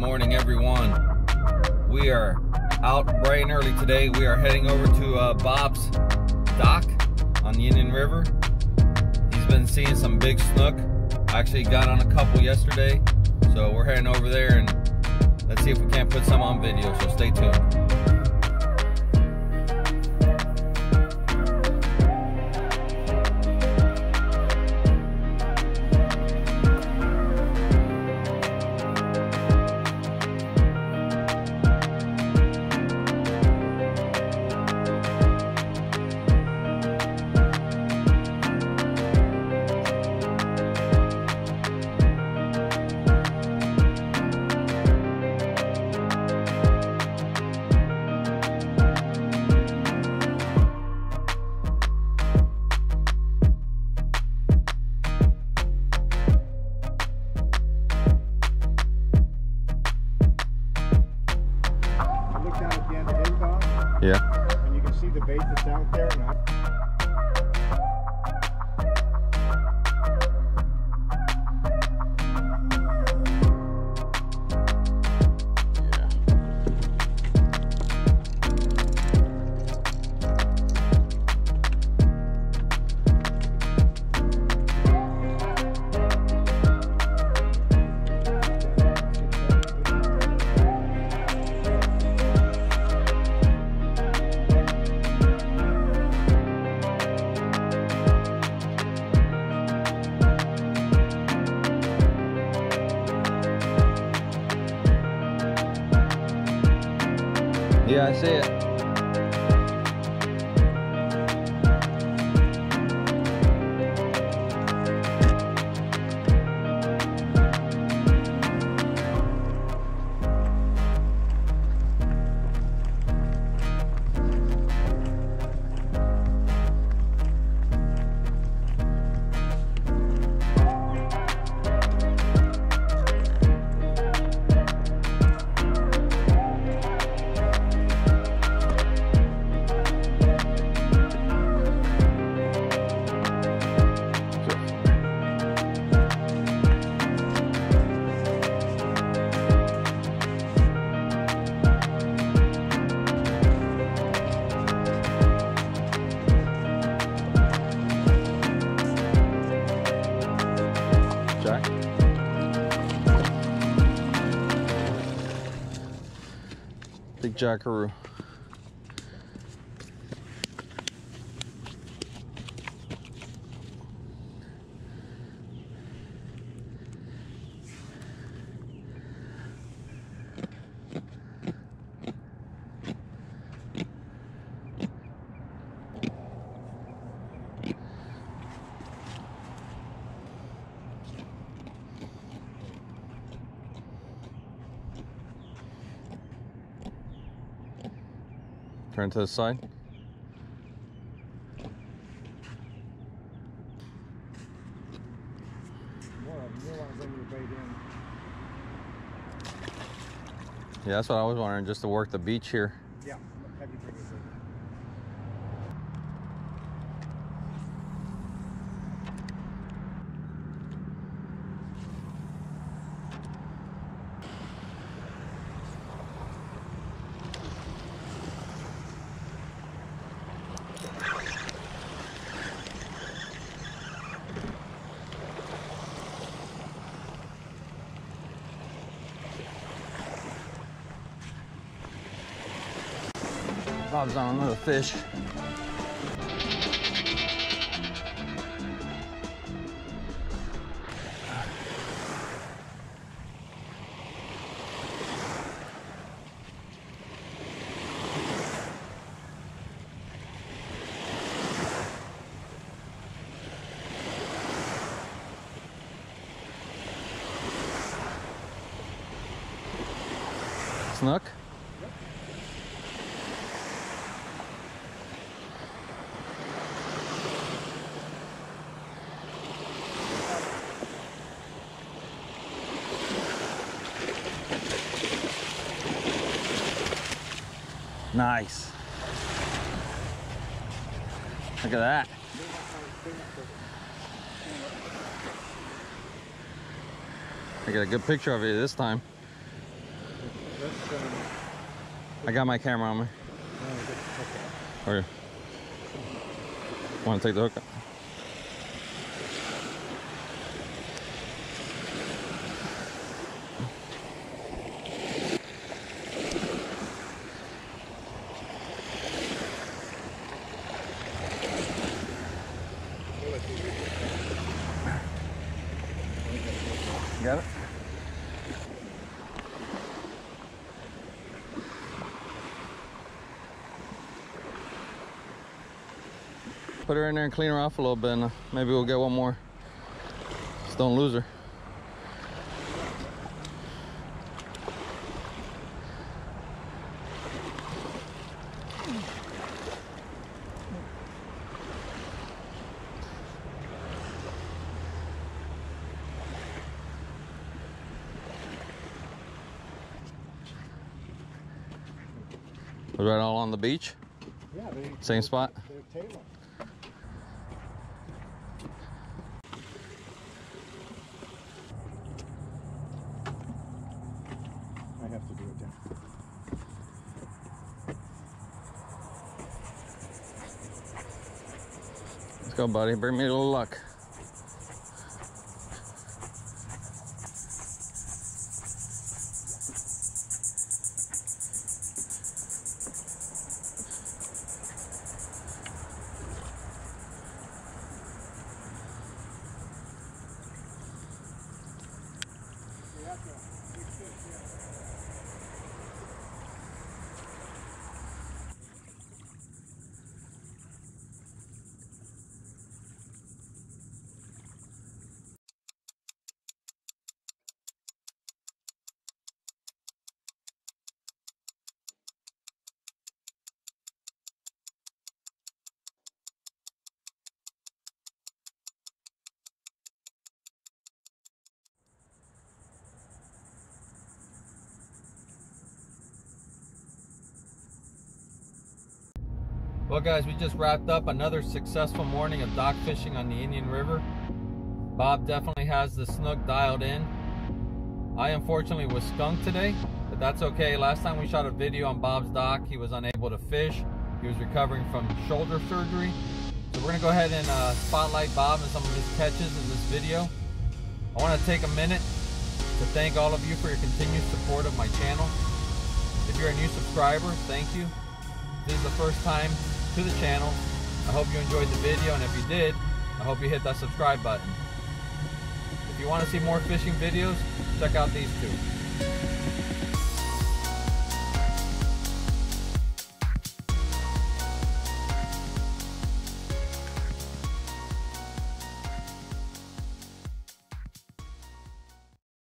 morning, everyone. We are out bright and early today. We are heading over to Bob's dock on the Indian River. He's been seeing some big snook. I actually got on a couple yesterday, so we're heading over there and let's see if we can't put some on video, so stay tuned. Yeah. And you can see the bait that's out there now. Yeah, I see it. Big jackaroo. Turn to the side. Yeah, that's what I was wondering, just to work the beach here. Yeah. Bob's on another fish. Snook? Nice. Look at that. I got a good picture of it this time. I got my camera on me. Okay. Okay. Want to take the hook up? Got it? Put her in there and clean her off a little bit, and maybe we'll get one more. Just don't lose her. Was that all on the beach? Yeah. Same spot? Table. I have to do it down. Let's go, buddy. Bring me a little luck. Well guys, we just wrapped up another successful morning of dock fishing on the Indian River. Bob definitely has the snook dialed in. I unfortunately was skunked today, but that's okay. Last time we shot a video on Bob's dock, he was unable to fish. He was recovering from shoulder surgery. So we're gonna go ahead and spotlight Bob and some of his catches in this video. I wanna take a minute to thank all of you for your continued support of my channel. If you're a new subscriber, thank you. If this is the first time to the channel, I hope you enjoyed the video, and if you did, I hope you hit that subscribe button. If you want to see more fishing videos, check out these two.